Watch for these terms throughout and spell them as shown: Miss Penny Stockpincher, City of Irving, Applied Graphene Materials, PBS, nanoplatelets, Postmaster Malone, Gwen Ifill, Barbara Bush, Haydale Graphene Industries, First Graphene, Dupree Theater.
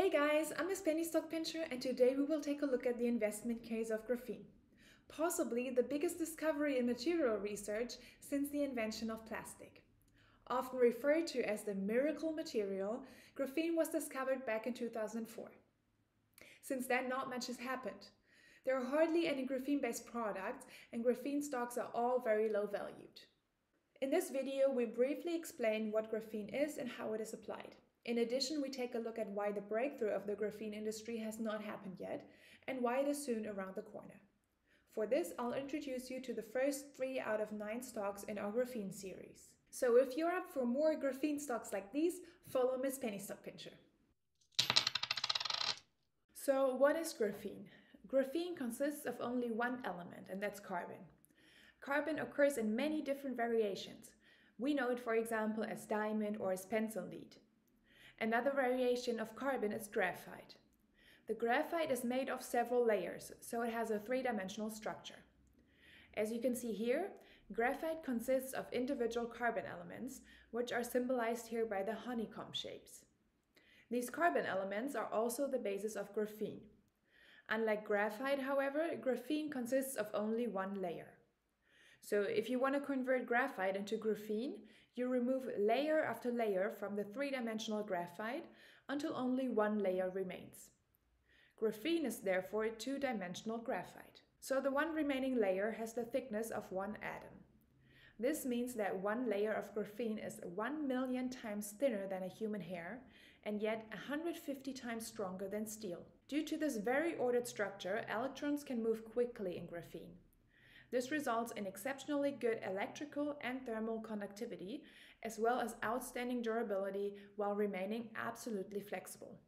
Hey guys, I'm Miss Penny Stockpincher, and today we will take a look at the investment case of graphene, possibly the biggest discovery in material research since the invention of plastic. Often referred to as the miracle material, graphene was discovered back in 2004. Since then, not much has happened. There are hardly any graphene-based products, and graphene stocks are all very low valued. In this video, we briefly explain what graphene is and how it is applied. In addition, we take a look at why the breakthrough of the graphene industry has not happened yet and why it is soon around the corner. For this, I'll introduce you to the first 3 out of 9 stocks in our graphene series. So if you're up for more graphene stocks like these, follow Miss Penny Stockpincher. So what is graphene? Graphene consists of only one element, and that's carbon. Carbon occurs in many different variations. We know it, for example, as diamond or as pencil lead. Another variation of carbon is graphite. The graphite is made of several layers, so it has a three-dimensional structure. As you can see here, graphite consists of individual carbon elements, which are symbolized here by the honeycomb shapes. These carbon elements are also the basis of graphene. Unlike graphite, however, graphene consists of only one layer. So if you want to convert graphite into graphene, you remove layer after layer from the three-dimensional graphite until only one layer remains. Graphene is therefore a two-dimensional graphite. So the one remaining layer has the thickness of one atom. This means that one layer of graphene is 1,000,000 times thinner than a human hair and yet 150 times stronger than steel. Due to this very ordered structure, electrons can move quickly in graphene. This results in exceptionally good electrical and thermal conductivity, as well as outstanding durability while remaining absolutely flexible.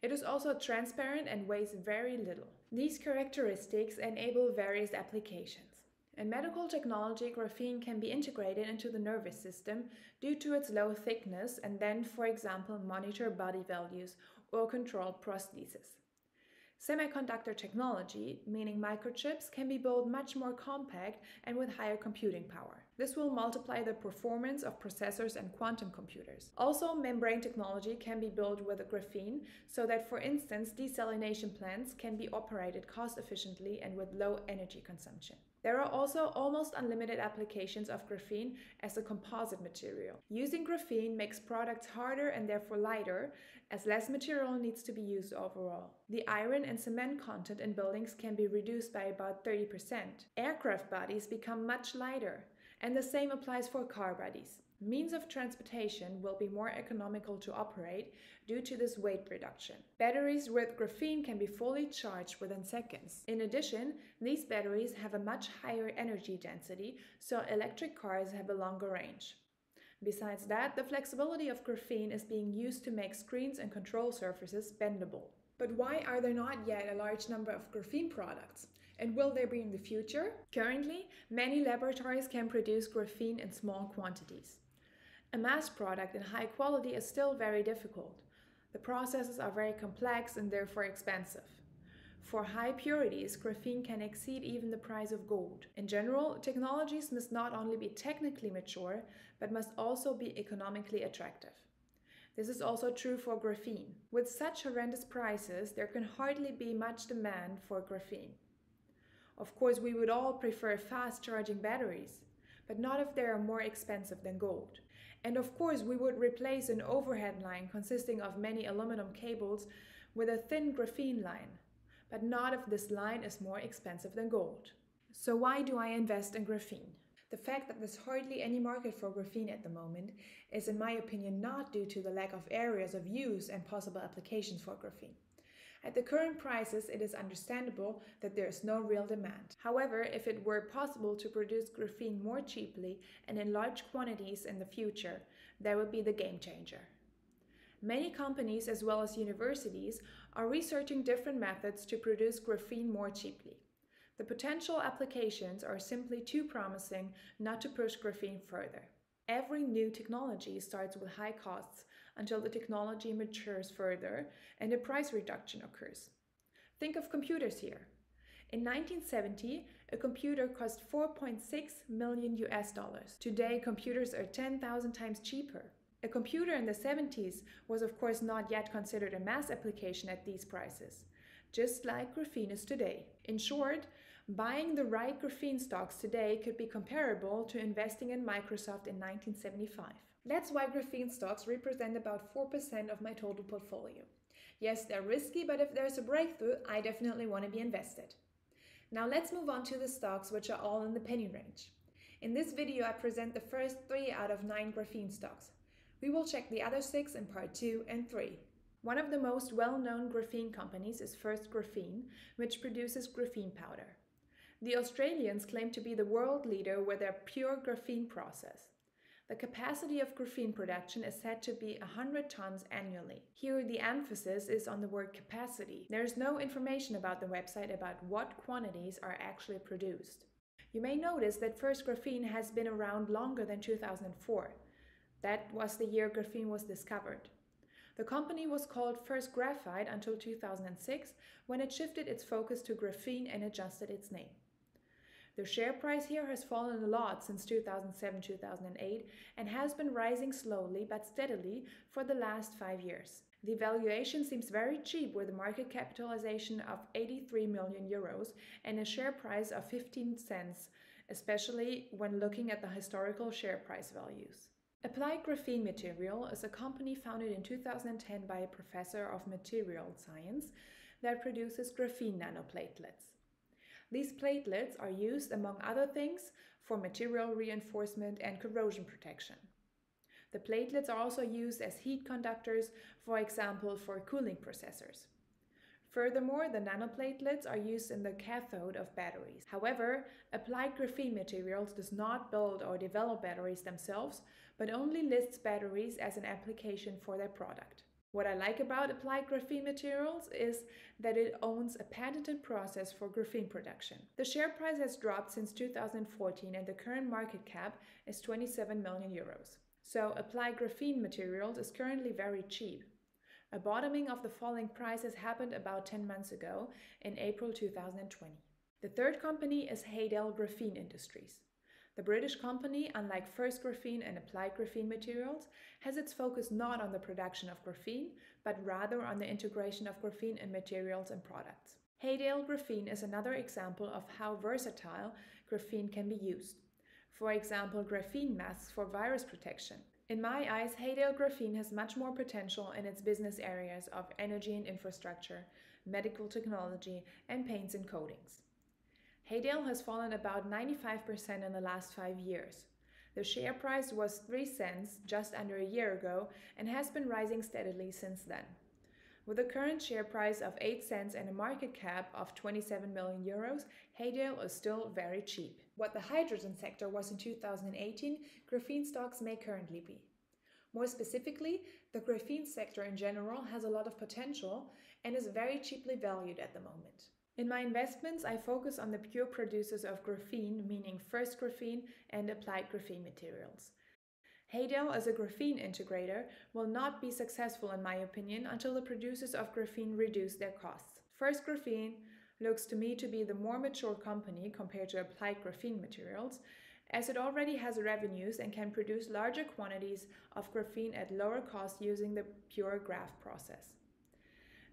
It is also transparent and weighs very little. These characteristics enable various applications. In medical technology, graphene can be integrated into the nervous system due to its low thickness and then, for example, monitor body values or control prostheses. Semiconductor technology, meaning microchips, can be built much more compact and with higher computing power. This will multiply the performance of processors and quantum computers. Also, membrane technology can be built with graphene so that, for instance, desalination plants can be operated cost-efficiently and with low energy consumption. There are also almost unlimited applications of graphene as a composite material. Using graphene makes products harder and therefore lighter, as less material needs to be used overall. The iron and cement content in buildings can be reduced by about 30%. Aircraft bodies become much lighter, and the same applies for car bodies. Means of transportation will be more economical to operate due to this weight reduction. Batteries with graphene can be fully charged within seconds. In addition, these batteries have a much higher energy density, so electric cars have a longer range. Besides that, the flexibility of graphene is being used to make screens and control surfaces bendable. But why are there not yet a large number of graphene products? And will there be in the future? Currently, many laboratories can produce graphene in small quantities. A mass product in high quality is still very difficult. The processes are very complex and therefore expensive. For high purities, graphene can exceed even the price of gold. In general, technologies must not only be technically mature, but must also be economically attractive. This is also true for graphene. With such horrendous prices, there can hardly be much demand for graphene. Of course, we would all prefer fast charging batteries, but not if they are more expensive than gold. And of course, we would replace an overhead line consisting of many aluminum cables with a thin graphene line, but not if this line is more expensive than gold. So why do I invest in graphene? The fact that there's hardly any market for graphene at the moment is, in my opinion, not due to the lack of areas of use and possible applications for graphene. At the current prices, it is understandable that there is no real demand. However, if it were possible to produce graphene more cheaply and in large quantities in the future, that would be the game changer. Many companies, as well as universities, are researching different methods to produce graphene more cheaply. The potential applications are simply too promising not to push graphene further. Every new technology starts with high costs until the technology matures further and a price reduction occurs. Think of computers here. In 1970, a computer cost $4.6 million US dollars. Today, computers are 10,000 times cheaper. A computer in the 70s was of course not yet considered a mass application at these prices, just like graphene is today. In short, buying the right graphene stocks today could be comparable to investing in Microsoft in 1975. That's why graphene stocks represent about 4% of my total portfolio. Yes, they're risky, but if there's a breakthrough, I definitely want to be invested. Now let's move on to the stocks which are all in the penny range. In this video, I present the first 3 out of 9 graphene stocks. We will check the other 6 in part 2 and 3. One of the most well-known graphene companies is First Graphene, which produces graphene powder. The Australians claim to be the world leader with their pure graphene process. The capacity of graphene production is said to be 100 tons annually. Here the emphasis is on the word capacity. There is no information about the website about what quantities are actually produced. You may notice that First Graphene has been around longer than 2004. That was the year graphene was discovered. The company was called First Graphite until 2006, when it shifted its focus to graphene and adjusted its name. The share price here has fallen a lot since 2007-2008 and has been rising slowly but steadily for the last 5 years. The valuation seems very cheap with a market capitalization of 83 million euros and a share price of 15 cents, especially when looking at the historical share price values. Applied Graphene Material is a company founded in 2010 by a professor of material science that produces graphene nanoplatelets. These platelets are used, among other things, for material reinforcement and corrosion protection. The platelets are also used as heat conductors, for example, for cooling processors. Furthermore, the nanoplatelets are used in the cathode of batteries. However, Applied Graphene Materials does not build or develop batteries themselves, but only lists batteries as an application for their product. What I like about Applied Graphene Materials is that it owns a patented process for graphene production. The share price has dropped since 2014 and the current market cap is 27 million euros. So Applied Graphene Materials is currently very cheap. A bottoming of the falling prices happened about 10 months ago, in April 2020. The third company is Haydale Graphene Industries. The British company, unlike First Graphene and Applied Graphene Materials, has its focus not on the production of graphene, but rather on the integration of graphene in materials and products. Haydale Graphene is another example of how versatile graphene can be used. For example, graphene masks for virus protection. In my eyes, Haydale Graphene has much more potential in its business areas of energy and infrastructure, medical technology, and paints and coatings. Haydale has fallen about 95% in the last 5 years. The share price was 3 cents just under a year ago and has been rising steadily since then. With a current share price of 8 cents and a market cap of 27 million euros, Haydale is still very cheap. What the hydrogen sector was in 2018, graphene stocks may currently be. More specifically, the graphene sector in general has a lot of potential and is very cheaply valued at the moment. In my investments, I focus on the pure producers of graphene, meaning First Graphene and Applied Graphene Materials. Haydale, as a graphene integrator, will not be successful, in my opinion, until the producers of graphene reduce their costs. First Graphene looks to me to be the more mature company compared to Applied Graphene Materials, as it already has revenues and can produce larger quantities of graphene at lower cost using the pure graph process.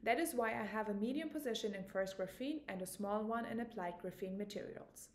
That is why I have a medium position in First Graphene and a small one in Applied Graphene Materials.